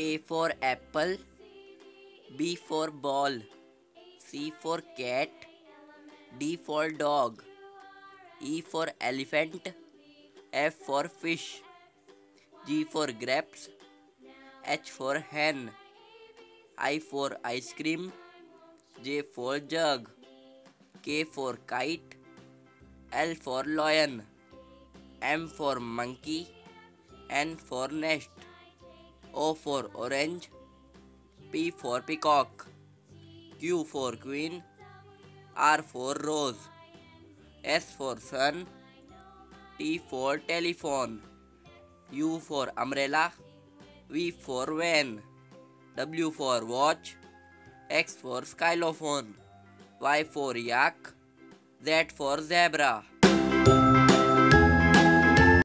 A for apple, B for ball, C for cat, D for dog, E for elephant, F for fish, G for grapes, H for hen, I for ice cream, J for jug, K for kite, L for lion, M for monkey, N for nest, O for orange, P for peacock, Q for queen, R for rose, S for sun, T for telephone, U for umbrella, V for van, W for watch, X for xylophone, Y for yak, Z for zebra.